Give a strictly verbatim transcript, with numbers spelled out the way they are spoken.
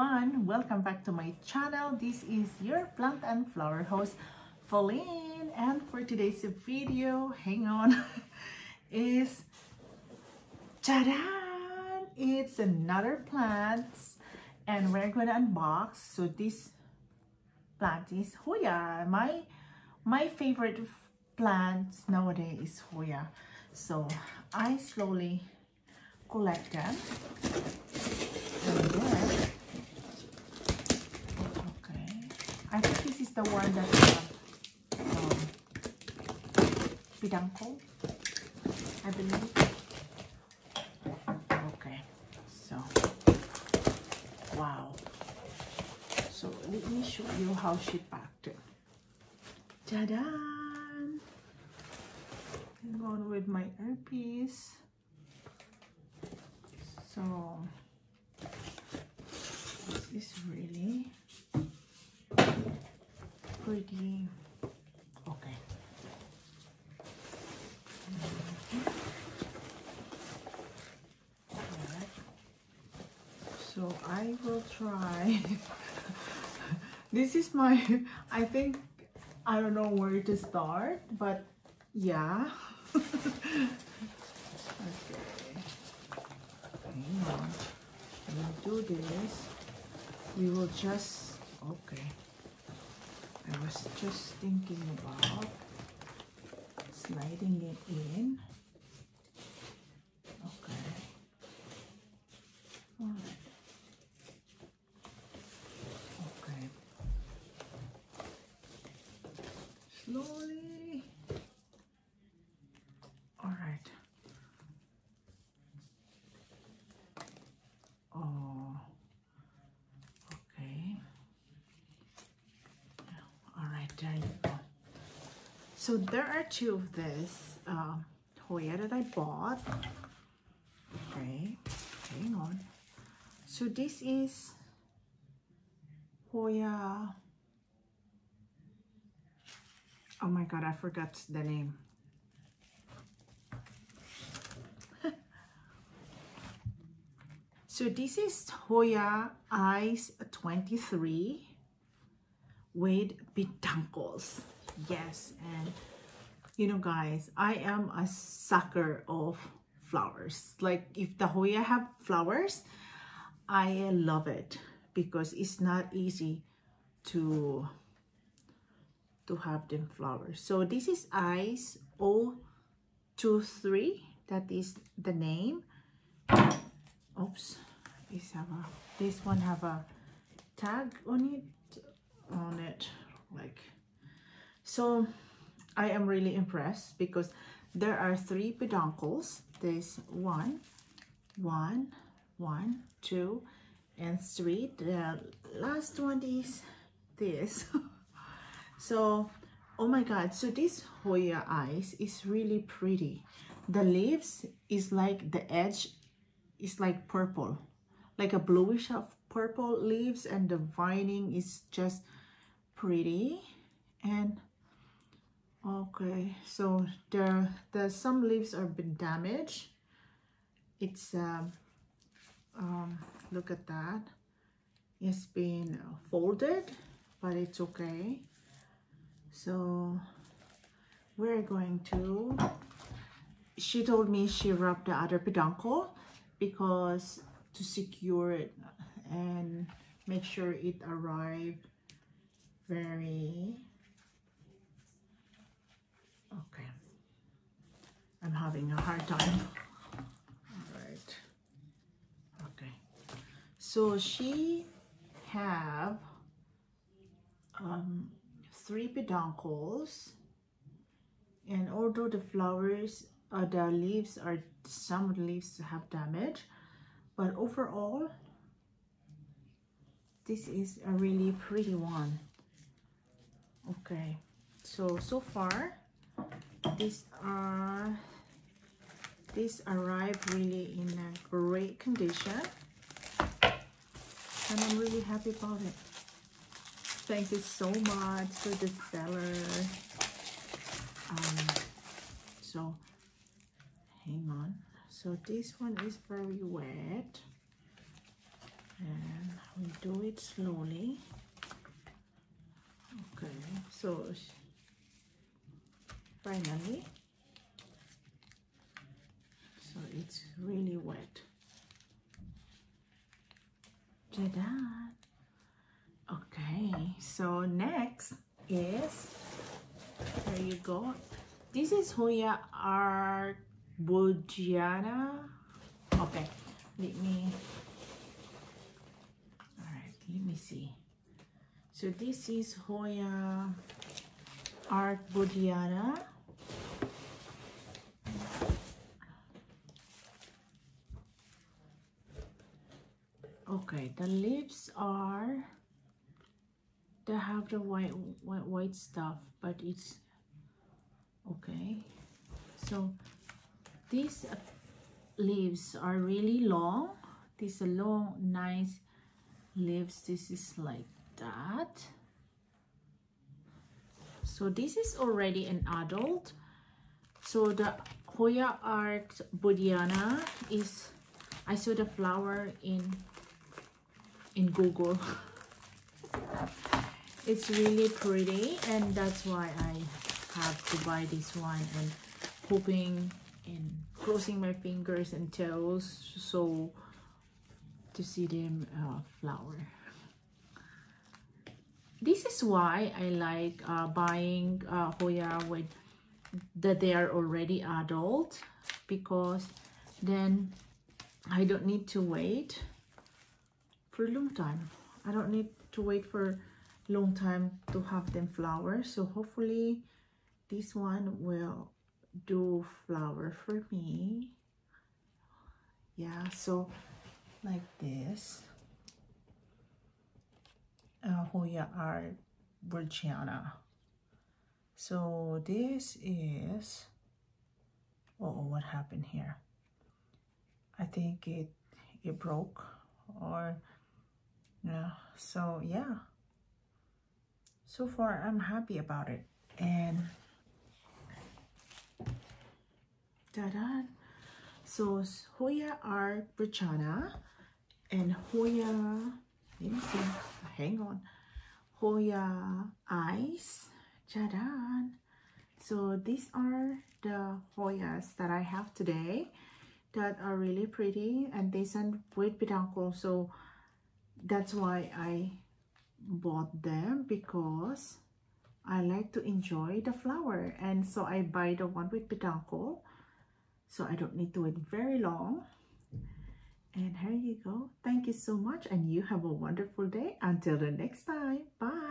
everyone, welcome back to my channel. This is your plant and flower host Philine, and for today's video, hang on, is ta-da! It's another plants, and we're gonna unbox. So this plant is Hoya. My my favorite plants nowadays is Hoya. So I slowly collect them. And then, okay, I think this is the one that uh, um, pidangko, I believe. Okay, so wow. So let me show you how she packed it. Ta-da! I'm going with my earpiece. So this is really pretty. Okay. All right. So I will try. This is my, I think, I don't know where to start, but yeah. Okay. We'll do this. We will just, okay, I was just thinking about sliding it in. Okay. All right. Okay. Slowly. All right. So there are two of this uh, Hoya that I bought. Okay, hang on. So this is Hoya. Oh my God, I forgot the name. So this is Hoya Ice twenty-three with peduncles. Yes, and you know guys, I am a sucker of flowers. Like if the Hoya have flowers, I love it because it's not easy to to have them flowers. So this is Ice zero two three, that is the name. Oops, this have a, this one have a tag on it on it like. So I am really impressed because there are three peduncles. There's one, one, one, two, and three. The last one is this. So, oh my God. So this Hoya Ice is really pretty. The leaves is like the edge is like purple, like a bluish of purple leaves, and the vining is just pretty. And okay, so there, there some leaves have been damaged. It's um, um, look at that. It's been folded, but it's okay. So we're going to. She told me she rubbed the other peduncle because to secure it and make sure it arrived very. Okay, I'm having a hard time. All right. Okay, so she have um, three peduncles, and although the flowers, uh, the leaves are, some leaves have damage, but overall, this is a really pretty one. Okay, so so far. These are, these arrived really in a great condition, and I'm really happy about it. Thank you so much to the seller. Um, so, hang on. So this one is very wet, and We'll do it slowly. Okay, so finally, so it's really wet. Ta-da! Okay, so next is, there you go. This is Hoya archboldiana. Okay, let me, all right, let me see. So this is Hoya archboldiana. Okay, the leaves are, they have the white, white white stuff, but it's okay. So these leaves are really long. These are long, nice leaves. This is like that. So this is already an adult. So the Hoya archboldiana is, I saw the flower in in Google. It's really pretty, and that's why I have to buy this one, and hoping and crossing my fingers and toes so to see them uh, flower. This is why I like uh, buying uh, Hoya with that they are already adult, because then I don't need to wait for a long time. I don't need to wait for long time to have them flower. So hopefully this one will do flower for me. Yeah, so like this, uh, Hoya archboldiana. So this is, oh, what happened here? I think it it broke, or yeah. So yeah, so far I'm happy about it. And ta-da! So Hoya archboldiana and Hoya, let me see, hang on, Hoya eyes. Ta-da! So these are the Hoyas that I have today that are really pretty, and they send with peduncle, so that's why I bought them, because I like to enjoy the flower, and so I buy the one with peduncle, so I don't need to wait very long. And here you go. Thank you so much, and you have a wonderful day. Until the next time, bye.